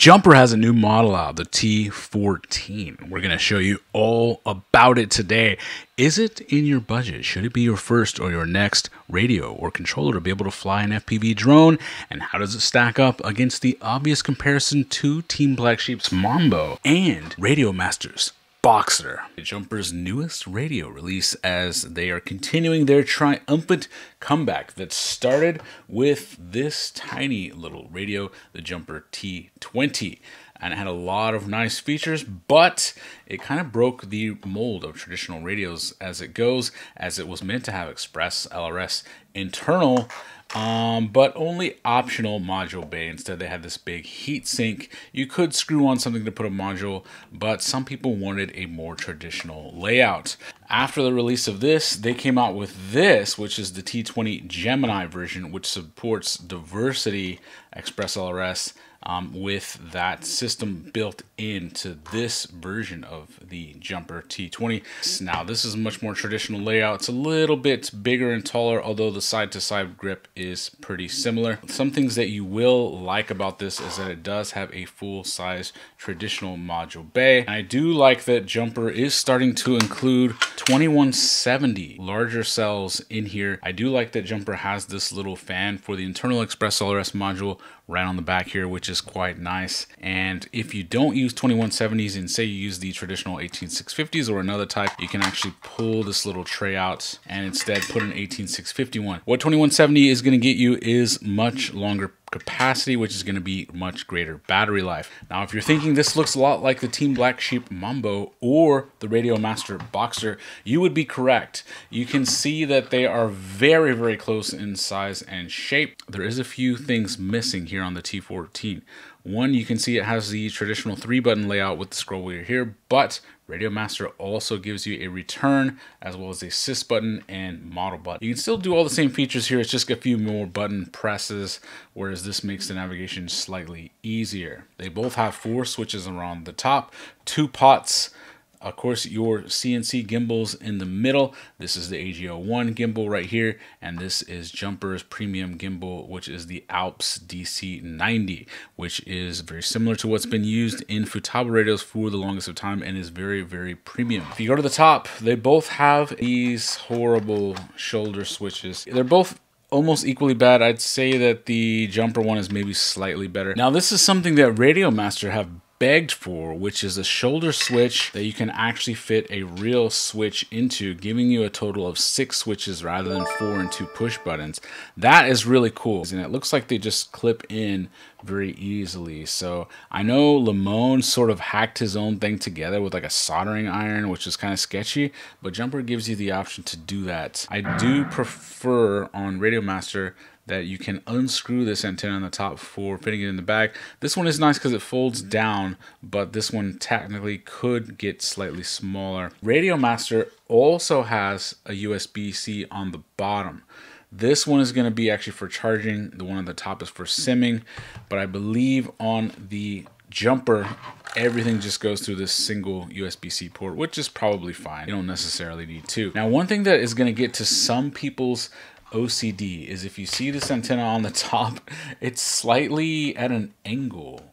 Jumper has a new model out, the T14. We're going to show you all about it today. Is it in your budget? Should it be your first or your next radio or controller to be able to fly an FPV drone? And how does it stack up against the obvious comparison to Team Black Sheep's Mambo and Radio Masters' Boxer? Jumper's newest radio release, as they are continuing their triumphant comeback that started with this tiny little radio, the Jumper T20. And it had a lot of nice features, but it kind of broke the mold of traditional radios as it goes, as it was meant to have express LRS internal, but only optional module bay. Instead, they had this big heat sink. You could screw on something to put a module, but some people wanted a more traditional layout. After the release of this, they came out with this, which is the T20 Gemini version, which supports diversity express LRS with that system built into this version of the Jumper T20. Now, this is a much more traditional layout. It's a little bit bigger and taller, although the side-to-side grip is pretty similar. Some things that you will like about this is that it does have a full-size traditional module bay. And I do like that Jumper is starting to include 2170 larger cells in here. I do like that Jumper has this little fan for the internal express LRS module right on the back here, which is quite nice. And if you don't use 2170s and say you use the traditional 18650s or another type, you can actually pull this little tray out and instead put an 18651. What 2170 is going to get you is much longer capacity, which is going to be much greater battery life. Now, if you're thinking this looks a lot like the Team Black Sheep Mambo or the Radio Master Boxer, you would be correct. You can see that they are very, very close in size and shape. There is a few things missing here on the T14. One, you can see it has the traditional 3-button layout with the scroll wheel here, but Radio Master also gives you a return as well as a sys button and model button. You can still do all the same features here. It's just a few more button presses, whereas this makes the navigation slightly easier. They both have 4 switches around the top, 2 pots, of course, your CNC gimbals in the middle. This is the AG01 gimbal right here, and this is Jumper's premium gimbal, which is the Alps DC90, which is very similar to what's been used in Futaba radios for the longest of time and is very, very premium. If you go to the top, they both have these horrible shoulder switches. They're both almost equally bad. I'd say that the Jumper one is maybe slightly better. Now, this is something that Radio Master have begged for, which is a shoulder switch that you can actually fit a real switch into, giving you a total of 6 switches rather than 4 and 2 push buttons. That is really cool, and it looks like they just clip in very easily. So I know Limone sort of hacked his own thing together with like a soldering iron, which is kind of sketchy, but Jumper gives you the option to do that. I do prefer on Radio Master that you can unscrew this antenna on the top for fitting it in the bag. This one is nice because it folds down, but this one technically could get slightly smaller. Radio Master also has a USB-C on the bottom. This one is going to be actually for charging. The one on the top is for simming, but I believe on the Jumper, everything just goes through this single USB-C port, which is probably fine. You don't necessarily need 2. Now, one thing that is going to get to some people's OCD is if you see this antenna on the top, it's slightly at an angle.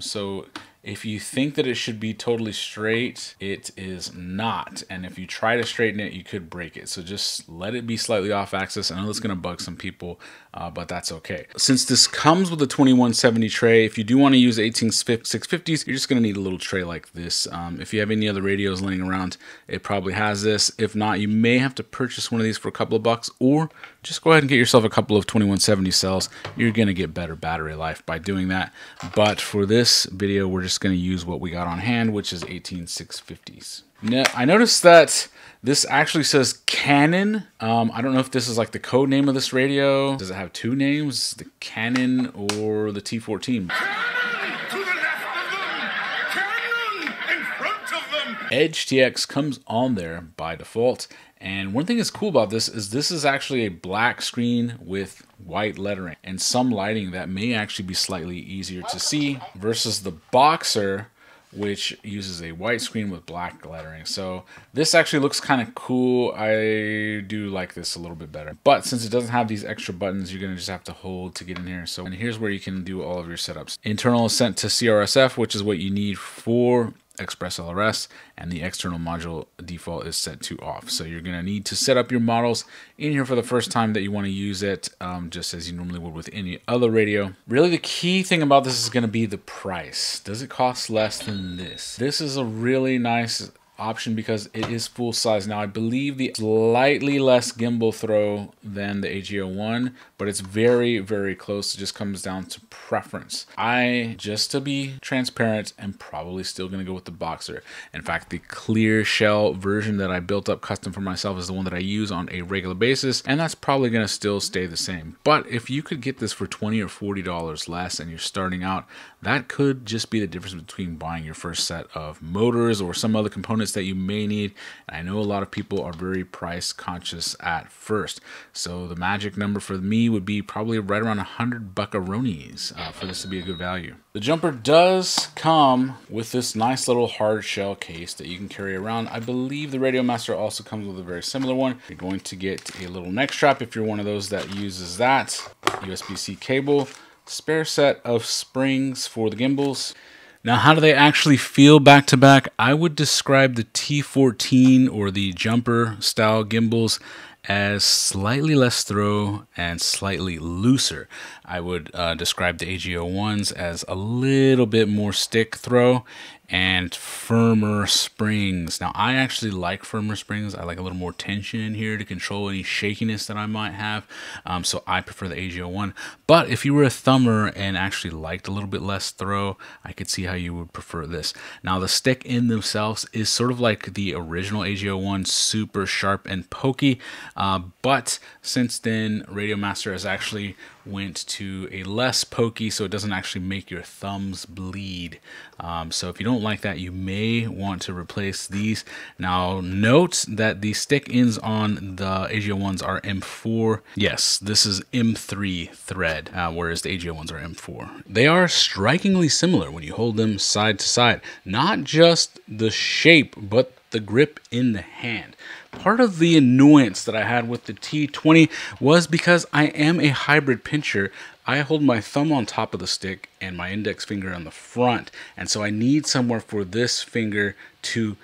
So if you think that it should be totally straight, it is not. And if you try to straighten it, you could break it. So just let it be slightly off axis. I know it's going to bug some people, but that's okay. Since this comes with a 2170 tray, if you do want to use 18650s, you're just going to need a little tray like this. If you have any other radios laying around, it probably has this. If not, you may have to purchase one of these for a couple of bucks, or just go ahead and get yourself a couple of 2170 cells. You're going to get better battery life by doing that. But for this video, we're just going to use what we got on hand, which is 18650s. Now, I noticed that this actually says Canon. I don't know if this is like the code name of this radio. Does it have 2 names, the Canon or the T14? Cannon to the left of them! Cannon in front of them! Edge TX comes on there by default. And one thing that's cool about this is actually a black screen with white lettering and some lighting that may actually be slightly easier to see versus the Boxer, which uses a white screen with black lettering. So this actually looks kind of cool. I do like this a little bit better. But since it doesn't have these extra buttons, you're gonna just have to hold to get in here. So, and here's where you can do all of your setups. Internal is sent to CRSF, which is what you need for Express LRS, and the external module default is set to off. So you're going to need to set up your models in here for the first time that you want to use it, just as you normally would with any other radio. Really, the key thing about this is going to be the price. Does it cost less than this? This is a really nice option because it is full size. Now I believe the slightly less gimbal throw than the AG01, but it's very, very close. It just comes down to preference. I, just to be transparent, am probably still gonna go with the Boxer. In fact, the clear shell version that I built up custom for myself is the one that I use on a regular basis, and that's probably gonna still stay the same. But if you could get this for $20 or $40 less and you're starting out, that could just be the difference between buying your first set of motors or some other components that you may need. And I know a lot of people are very price conscious at first, so the magic number for me would be probably right around 100 buckaronis for this to be a good value. The Jumper does come with this nice little hard shell case that you can carry around. I believe the RadioMaster also comes with a very similar one. You're going to get a little neck strap if you're one of those that uses that, USB-C cable, spare set of springs for the gimbals. Now, how do they actually feel back to back? I would describe the T14 or the Jumper style gimbals as slightly less throw and slightly looser. I would describe the AG01s as a little bit more stick throw and firmer springs. Now, I actually like firmer springs. I like a little more tension in here to control any shakiness that I might have. So I prefer the AG01. But if you were a thumber and actually liked a little bit less throw, I could see how you would prefer this. Now, the stick in themselves is sort of like the original AG01, super sharp and pokey. But since then, RadioMaster has actually went to a less pokey, so it doesn't actually make your thumbs bleed. So if you don't like that, you may want to replace these. Now note that the stick ends on the AG01s are M4. Yes, this is M3 thread, whereas the AG01s are M4. They are strikingly similar when you hold them side to side. Not just the shape, but the grip in the hand. Part of the annoyance that I had with the T20 was because I am a hybrid pincher. I hold my thumb on top of the stick and my index finger on the front. And so I need somewhere for this finger to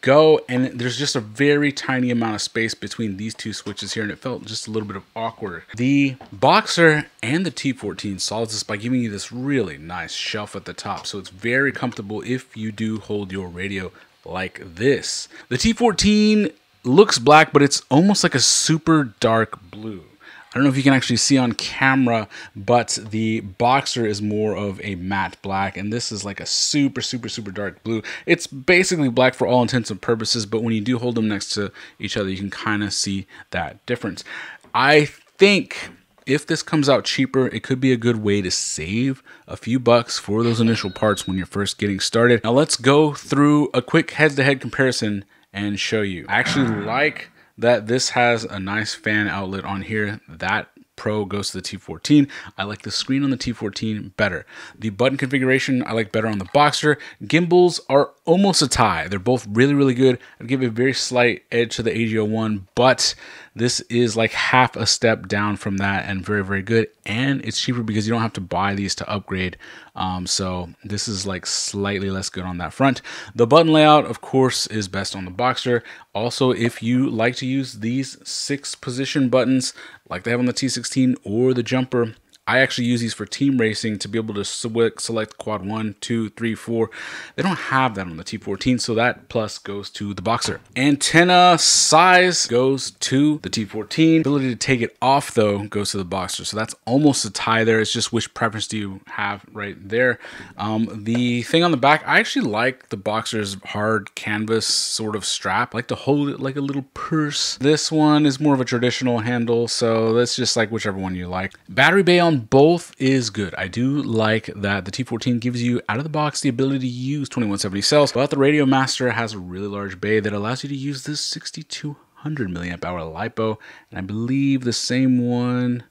go, and there's just a very tiny amount of space between these two switches here, and it felt just a little bit of awkward. The Boxer and the T14 solves this by giving you this really nice shelf at the top. So it's very comfortable if you do hold your radio like this. The T14 looks black, but it's almost like a super dark blue. I don't know if you can actually see on camera, but the Boxer is more of a matte black, and this is like a super, super, super dark blue. It's basically black for all intents and purposes, but when you do hold them next to each other, you can kind of see that difference. I think if this comes out cheaper, it could be a good way to save a few bucks for those initial parts when you're first getting started. Now let's go through a quick head-to-head comparison and show you. I actually like that this has a nice fan outlet on here. That Pro goes to the T14. I like the screen on the T14 better. The button configuration I like better on the Boxer. Gimbals are almost a tie. They're both really, really good. I'd give a very slight edge to the AG01, but this is like half a step down from that and very, very good. And it's cheaper because you don't have to buy these to upgrade. So this is like slightly less good on that front. The button layout, of course, is best on the Boxer. Also, if you like to use these 6-position buttons like they have on the T16 or the Jumper, I actually use these for team racing to be able to select quad 1, 2, 3, 4. They don't have that on the T14, so that plus goes to the Boxer. Antenna size goes to the T14. Ability to take it off, though, goes to the Boxer. So that's almost a tie there. It's just which preference do you have right there. The thing on the back, I actually like the Boxer's hard canvas sort of strap. I like to hold it like a little purse. This one is more of a traditional handle, so that's just like whichever one you like. Battery bay on both is good. I do like that the T14 gives you out of the box the ability to use 2170 cells, but the RadioMaster has a really large bay that allows you to use this 6200 milliamp hour LiPo, and I believe the same one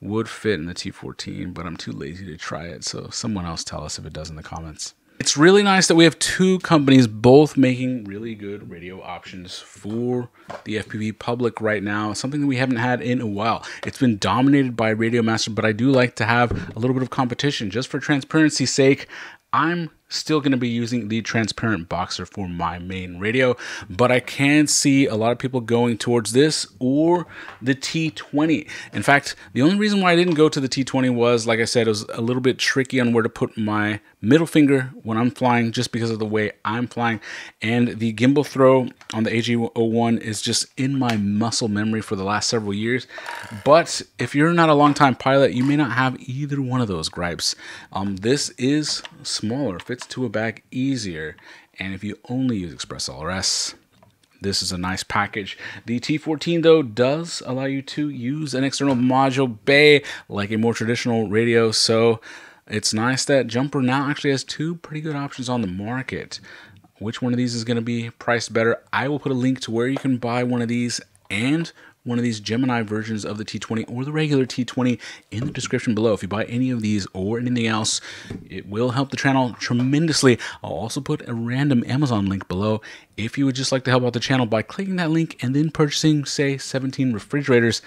would fit in the T14, but I'm too lazy to try it, so someone else tell us if it does in the comments. It's really nice that we have two companies both making really good radio options for the FPV public right now. Something that we haven't had in a while. It's been dominated by RadioMaster, but I do like to have a little bit of competition. Just for transparency's sake, I'm still going to be using the transparent Boxer for my main radio, but I can see a lot of people going towards this or the T20. In fact, the only reason why I didn't go to the T20 was, like I said, it was a little bit tricky on where to put my middle finger when I'm flying, just because of the way I'm flying. And the gimbal throw on the AG01 is just in my muscle memory for the last several years. But if you're not a long-time pilot, you may not have either one of those gripes. This is smaller, fits to a bag easier, and if you only use Express LRS, this is a nice package. The T14 though does allow you to use an external module bay like a more traditional radio, so it's nice that Jumper now actually has two pretty good options on the market. Which one of these is going to be priced better? I will put a link to where you can buy one of these and one of these Gemini versions of the T20 or the regular T20 in the description below. If you buy any of these or anything else, it will help the channel tremendously. I'll also put a random Amazon link below if you would just like to help out the channel by clicking that link and then purchasing, say, 17 refrigerators.